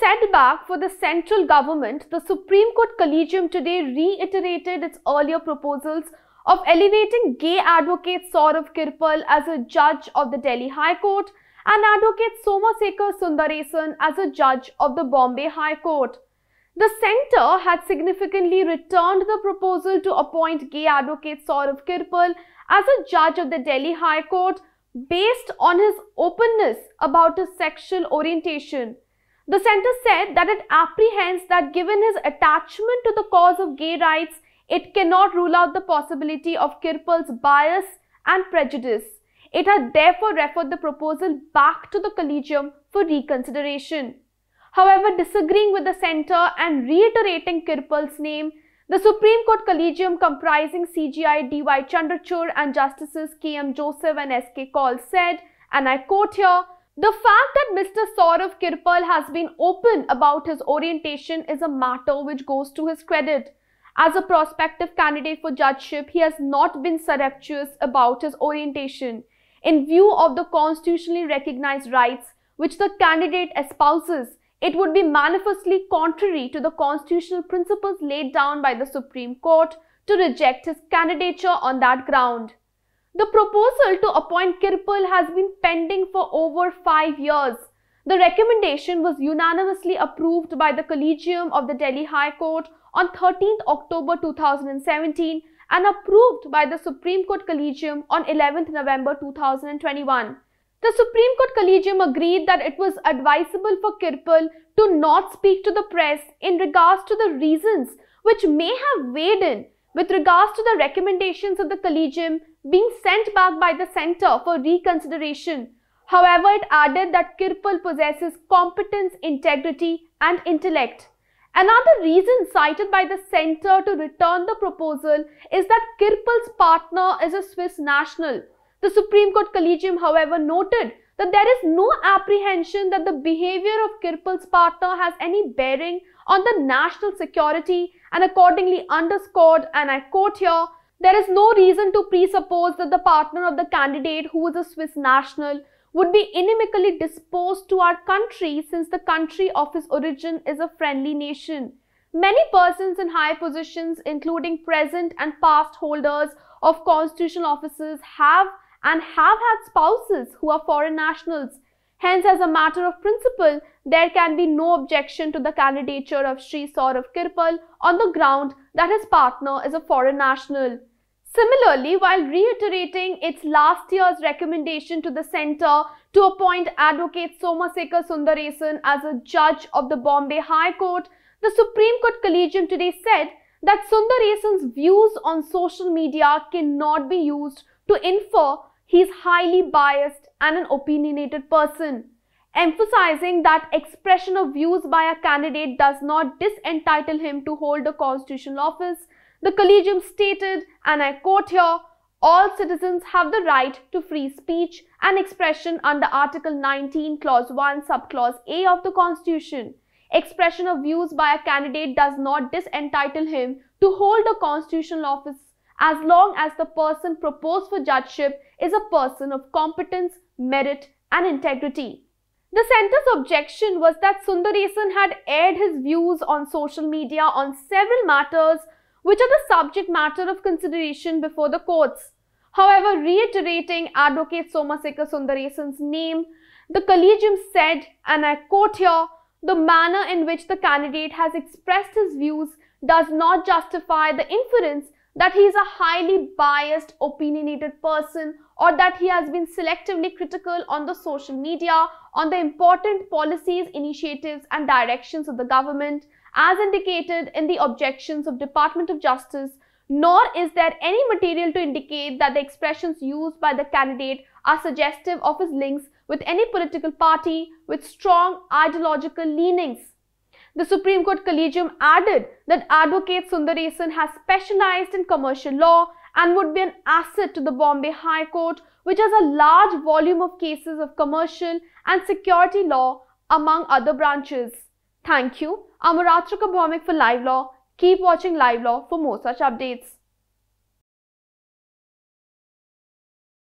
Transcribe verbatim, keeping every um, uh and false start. setback for the central government, the Supreme Court Collegium today reiterated its earlier proposals of elevating gay advocate Saurabh Kirpal as a judge of the Delhi High Court and advocate Somasekhar Sundaresan as a judge of the Bombay High Court. The centre had significantly returned the proposal to appoint gay advocate Saurabh Kirpal as a judge of the Delhi High Court based on his openness about his sexual orientation. The centre said that it apprehends that given his attachment to the cause of gay rights, it cannot rule out the possibility of Kirpal's bias and prejudice. It had therefore referred the proposal back to the Collegium for reconsideration. However, disagreeing with the centre and reiterating Kirpal's name, the Supreme Court Collegium, comprising C J I D Y Chandrachur and Justices K M Joseph and S K Kaul, said, and I quote here, "The fact that Mister Saurabh Kirpal has been open about his orientation is a matter which goes to his credit. As a prospective candidate for judgeship, he has not been surreptitious about his orientation. In view of the constitutionally recognized rights which the candidate espouses, it would be manifestly contrary to the constitutional principles laid down by the Supreme Court to reject his candidature on that ground." The proposal to appoint Kirpal has been pending for over five years. The recommendation was unanimously approved by the Collegium of the Delhi High Court on thirteenth October two thousand seventeen and approved by the Supreme Court Collegium on eleventh November two thousand twenty-one. The Supreme Court Collegium agreed that it was advisable for Kirpal to not speak to the press in regards to the reasons which may have weighed in with regards to the recommendations of the Collegium being sent back by the centre for reconsideration. However, it added that Kirpal possesses competence, integrity and intellect. Another reason cited by the centre to return the proposal is that Kirpal's partner is a Swiss national. The Supreme Court Collegium, however, noted that there is no apprehension that the behaviour of Kirpal's partner has any bearing on the national security, and accordingly underscored, and I quote here, "There is no reason to presuppose that the partner of the candidate, who is a Swiss national, would be inimically disposed to our country, since the country of his origin is a friendly nation. Many persons in high positions, including present and past holders of constitutional offices, have and have had spouses who are foreign nationals. Hence, as a matter of principle, there can be no objection to the candidature of Shri Saurabh Kirpal on the ground that his partner is a foreign national." Similarly, while reiterating its last year's recommendation to the centre to appoint advocate Somasekhar Sundaresan as a judge of the Bombay High Court, the Supreme Court Collegium today said that Sundaresan's views on social media cannot be used to infer he is highly biased and an opinionated person, emphasizing that expression of views by a candidate does not disentitle him to hold a constitutional office. The Collegium stated, and I quote here, "All citizens have the right to free speech and expression under Article nineteen, Clause one, Subclause A of the Constitution. Expression of views by a candidate does not disentitle him to hold a constitutional office as long as the person proposed for judgeship is a person of competence, merit and integrity." The centre's objection was that Sundaresan had aired his views on social media on several matters which are the subject matter of consideration before the courts. However, reiterating advocate Somasekhar Sundaresan's name, the Collegium said, and I quote here, "The manner in which the candidate has expressed his views does not justify the inference that he is a highly biased, opinionated person, or that he has been selectively critical on the social media on the important policies, initiatives and directions of the government as indicated in the objections of Department of Justice, nor is there any material to indicate that the expressions used by the candidate are suggestive of his links with any political party with strong ideological leanings." The Supreme Court Collegium added that advocate Sundaresan has specialized in commercial law and would be an asset to the Bombay High Court, which has a large volume of cases of commercial and security law among other branches. Thank you. I'm Aaratrika Bhaumik for Live Law. Keep watching Live Law for more such updates.